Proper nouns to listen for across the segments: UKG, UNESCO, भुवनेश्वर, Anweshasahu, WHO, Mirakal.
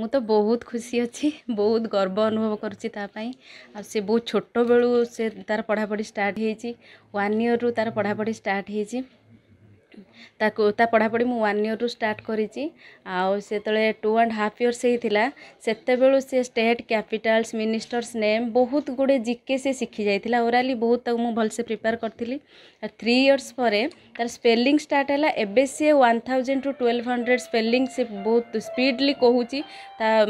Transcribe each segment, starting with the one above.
मु तो बहुत खुशी अच्छी बहुत गर्व अनुभव कर सी बहुत छोट बेलू से तार पढ़ापढ़ी स्टार्ट वन इयर रु तार पढ़ापढ़ी स्टार्ट ता पढ़ापढ़ी मु वन इयर रु स्टार्ट करी आते टू एंड हाफ इयर्स होता से सी स्टेट कैपिटल्स मिनिस्टर्स नेम बहुत गुड़े जीके से सीखी जाता ओराली बहुत भलसे प्रिपेयर करी। 3 इयर्स पर तार स्पेलिंग स्टार्ट है एबे सी 1000 टू 1200 स्पेलिंग से बहुत स्पीडली कहूँ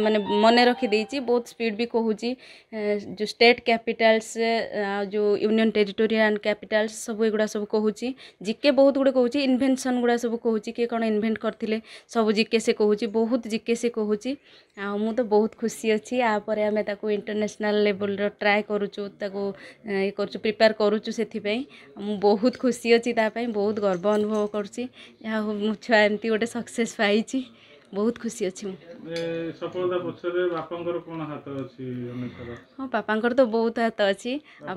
माने मन रखीदे बहुत स्पीड भी कहूँ जो स्टेट कैपिटल्स जो यूनियन टेरिटोरियल कैपिटल्स सब एगुड़ा सब कहूँ जीके बहुत गुड़े कहूँ इन्वेंशन गुड़ा सब कहूँ किए कौन इन्वेंट करते सब जीके से कहूँ बहुत जीके से कहूँ मु तो बहुत खुशी अच्छी यापर आम इंटरनेशनल लेवल ट्राए करुचु प्रिपेयर करुचु से बहुत खुशी अच्छी बहुत गर्व अनुभव करो छुआ एमती गोटे सक्सेस पाई बहुत खुशी अच्छी सफलता पछरे बापांकर कोन हाथ अछि हां बापांकर तो बहुत हाथ अछि आ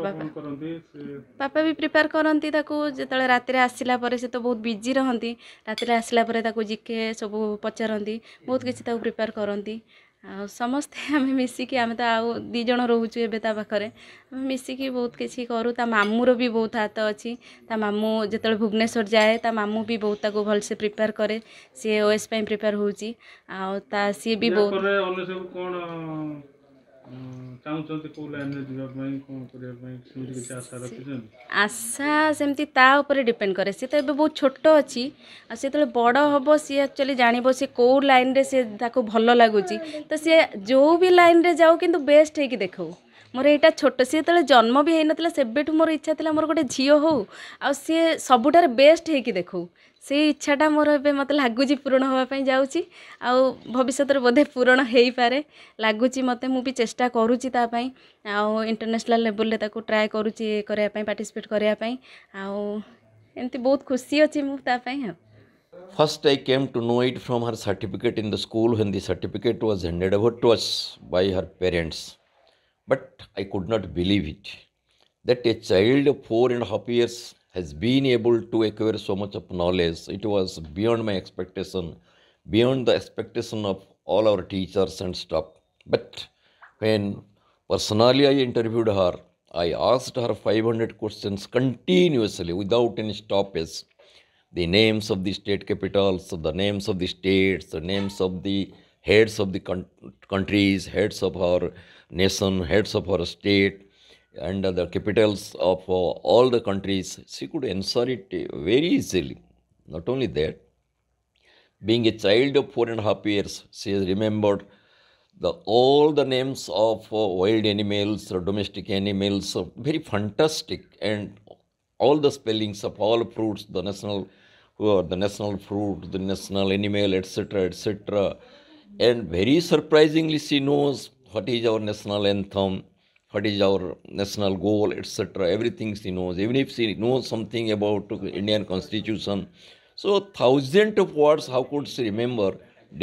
पापा भी प्रिपेयर करंती ताको जेतले रात रे आसिला परे से तो बहुत बिजी रहंती रात रे आसिला परे ताको जिके सब पचारंती बहुत किछि ताको प्रिपेयर करंती आ समस्ते आम मिसिकी आम तो आउ दीज रोचु एवं ता पाखे आम मिसिकी बहुत किसी करूँ ता मामूर भी बहुत हाथ अच्छी ता मामू जिते भुवनेश्वर जाए ता मामू भी बहुत भलसे प्रिपेयर करे सी ओएस प्रिपेयर होता सी भी बहुत आशा सेमती डिपेंड करे सी तो ये बहुत छोट अच्छी से तो बड़ हम सी एक्चुअली जानव सी कौ लाइन रे सी भल लगुच तो सी जो भी लाइन रे जाऊ किंतु बेस्ट है कि देखो मोर यहाँ छोट सी जो जन्म भी होता से मोर इच्छा था मोर गोटे झी हो आ सी सबुठार बेस्ट है कि देखो से इच्छाटा मोर ए मत लगुच पूरण हाँपी जाऊँगी आ भविष्य में बोधे पूरण हो पाए लगुच मत भी चेष्टा करुँची इंटरनेशनल लेवल ट्राए करुँची पार्टिसिपेट करने एमती बहुत खुशी अच्छी मुझे। First I came to know it from her certificate in the school when the certificate was handed over to us by her parents, but I could not believe it that a child of 4.5 years has been able to acquire so much of knowledge. It was beyond my expectation, beyond the expectation of all our teachers and staff. But when personally I interviewed her, I asked her 500 questions continuously without any stoppage. The names of the state capitals, the names of the states, the names of the heads of the countries, heads of our nation, heads of our state, and the capitals of all the countries. She could answer it very easily. Not only that, being a child of 4.5 years, she has remembered all the names of wild animals or domestic animals, very fantastic, and all the spellings of all fruits, the national fruit, the national animal, etc., etc. And very surprisingly, she knows what is our national anthem, what is our national goal, etc. Everything she knows, even if she knows something about Indian Constitution. So, thousands of words, how could she remember?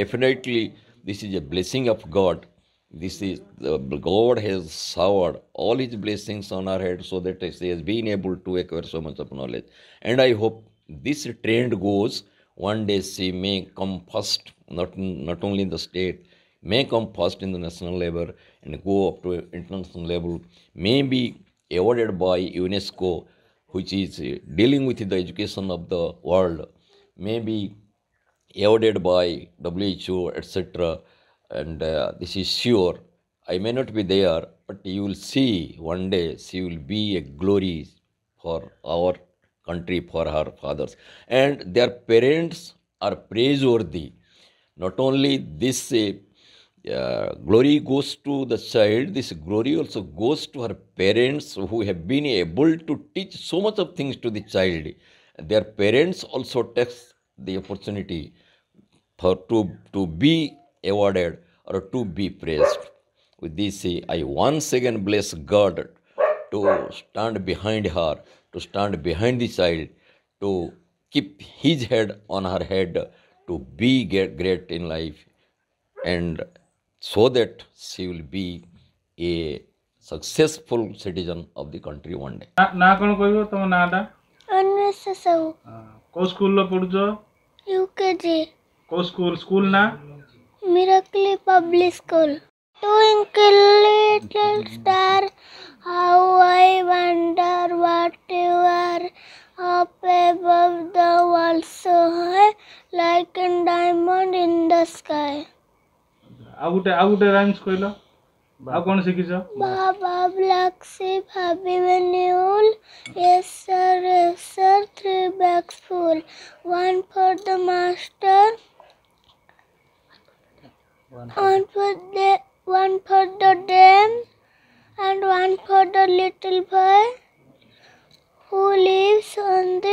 Definitely, this is a blessing of God. This is God has showered all His blessings on her head, so that she has been able to acquire so much of knowledge. And I hope this trend goes. One day she may come first, not only in the state, may come first in the national level and go up to international level, may be awarded by UNESCO, which is dealing with the education of the world, may be awarded by WHO, etc. And this is sure. I may not be there, but you will see one day she will be a glory for our country, for her fathers. And their parents are praiseworthy. Not only this glory goes to the child, this glory also goes to her parents who have been able to teach so much of things to the child. Their parents also takes the opportunity for to be awarded or to be praised. With this, I once again bless God to stand behind her, to stand behind the child, to keep his head on her head, to be great in life, and so that she will be a successful citizen of the country one day. ना कौन कोई हो तुम ना दा? Anweshasahu. को school लो पढ़ जो? UKG. को स्कूल ना? Mirakal Public School. Doing a little star, how I wonder what you are. Up above the world so high, like a diamond in the sky. आउटे राइम्स कोइला आ कोन सिखिछ बाबा ब्लैक से भाभी बनेउल yes sir three bags full one for the master, one for the dame and one for the little boy who lives on the